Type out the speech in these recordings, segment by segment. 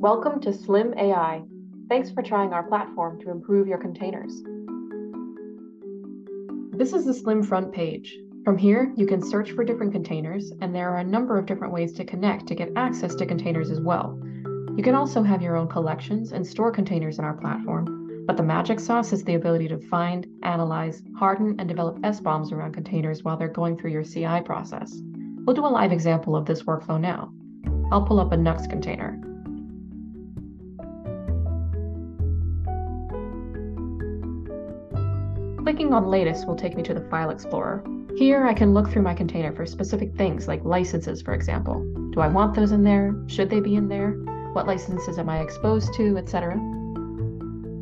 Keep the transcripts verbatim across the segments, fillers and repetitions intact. Welcome to Slim A I. Thanks for trying our platform to improve your containers. This is the Slim front page. From here, you can search for different containers, and there are a number of different ways to connect to get access to containers as well. You can also have your own collections and store containers in our platform, but the magic sauce is the ability to find, analyze, harden, and develop S BOMs around containers while they're going through your C I process. We'll do a live example of this workflow now. I'll pull up a Nuxt container. Clicking on Latest will take me to the File Explorer. Here, I can look through my container for specific things like licenses, for example. Do I want those in there? Should they be in there? What licenses am I exposed to, et cetera.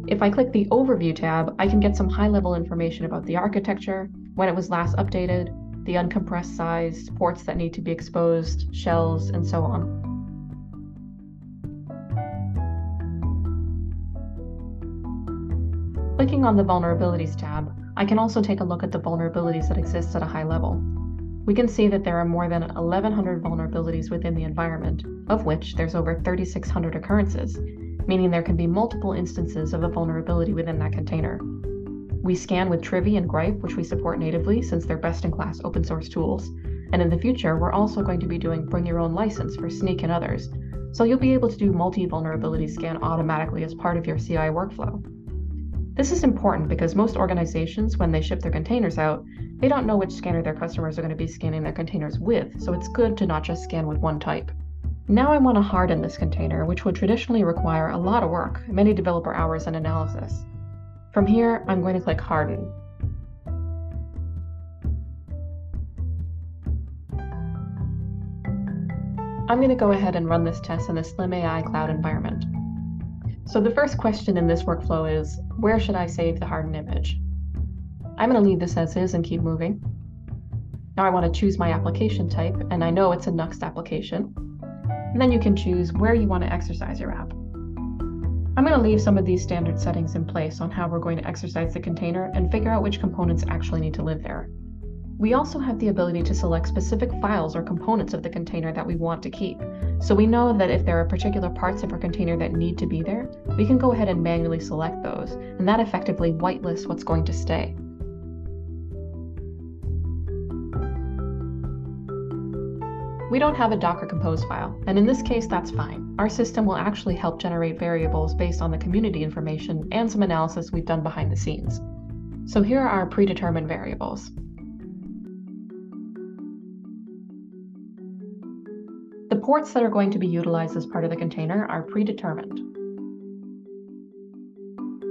If I click the Overview tab, I can get some high-level information about the architecture, when it was last updated, the uncompressed size, ports that need to be exposed, shells, and so on. Clicking on the Vulnerabilities tab, I can also take a look at the vulnerabilities that exist at a high level. We can see that there are more than eleven hundred vulnerabilities within the environment, of which there's over thirty-six hundred occurrences, meaning there can be multiple instances of a vulnerability within that container. We scan with Trivy and Grype, which we support natively since they're best-in-class open source tools, and in the future, we're also going to be doing Bring Your Own License for Snyk and others, so you'll be able to do multi-vulnerability scan automatically as part of your C I workflow. This is important because most organizations, when they ship their containers out, they don't know which scanner their customers are going to be scanning their containers with, so it's good to not just scan with one type. Now I want to harden this container, which would traditionally require a lot of work, many developer hours and analysis. From here, I'm going to click Harden. I'm going to go ahead and run this test in the Slim A I cloud environment. So the first question in this workflow is, where should I save the hardened image? I'm going to leave this as is and keep moving. Now I want to choose my application type, and I know it's a Nuxt application. And then you can choose where you want to exercise your app. I'm going to leave some of these standard settings in place on how we're going to exercise the container and figure out which components actually need to live there. We also have the ability to select specific files or components of the container that we want to keep. So we know that if there are particular parts of our container that need to be there, we can go ahead and manually select those, and that effectively whitelists what's going to stay. We don't have a Docker Compose file, and in this case, that's fine. Our system will actually help generate variables based on the community information and some analysis we've done behind the scenes. So here are our predetermined variables. The ports that are going to be utilized as part of the container are predetermined.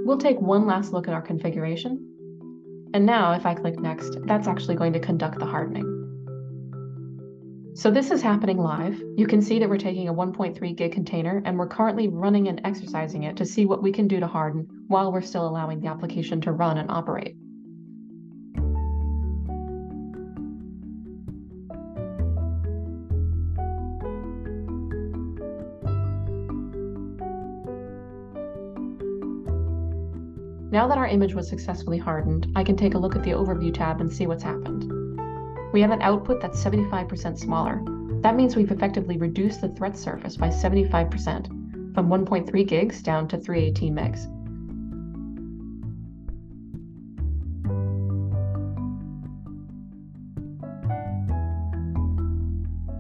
We'll take one last look at our configuration. And now if I click Next, that's actually going to conduct the hardening. So this is happening live. You can see that we're taking a one point three gig container and we're currently running and exercising it to see what we can do to harden while we're still allowing the application to run and operate. Now that our image was successfully hardened, I can take a look at the Overview tab and see what's happened. We have an output that's seventy-five percent smaller. That means we've effectively reduced the threat surface by seventy-five percent, from one point three gigs down to three hundred eighteen megs.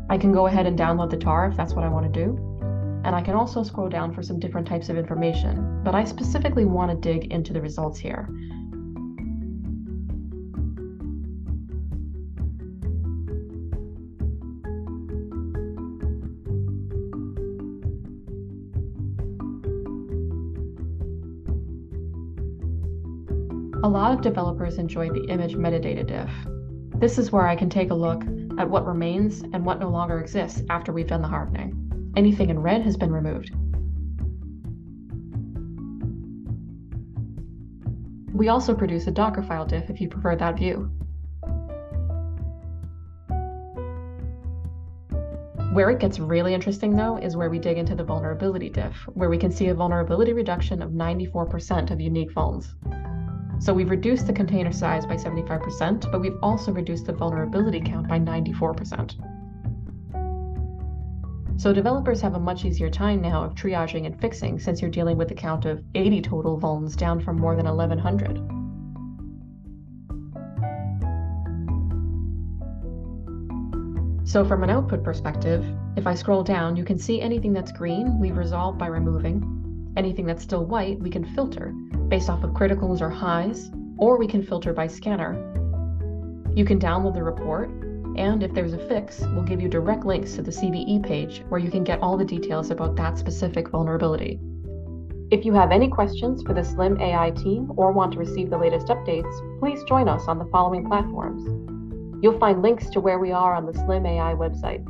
I can go ahead and download the tar if that's what I want to do. And I can also scroll down for some different types of information, but I specifically want to dig into the results here. A lot of developers enjoy the image metadata diff. This is where I can take a look at what remains and what no longer exists after we've done the hardening. Anything in red has been removed. We also produce a Dockerfile diff if you prefer that view. Where it gets really interesting, though, is where we dig into the vulnerability diff, where we can see a vulnerability reduction of ninety-four percent of unique vulns. So we've reduced the container size by seventy-five percent, but we've also reduced the vulnerability count by ninety-four percent. So developers have a much easier time now of triaging and fixing, since you're dealing with a count of eighty total vulns down from more than eleven hundred. So from an output perspective, if I scroll down, you can see anything that's green, we resolve by removing. Anything that's still white, we can filter based off of criticals or highs, or we can filter by scanner. You can download the report, and if there's a fix, we'll give you direct links to the C V E page where you can get all the details about that specific vulnerability. If you have any questions for the Slim A I team or want to receive the latest updates, please join us on the following platforms. You'll find links to where we are on the Slim A I website.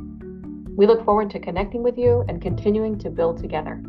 We look forward to connecting with you and continuing to build together.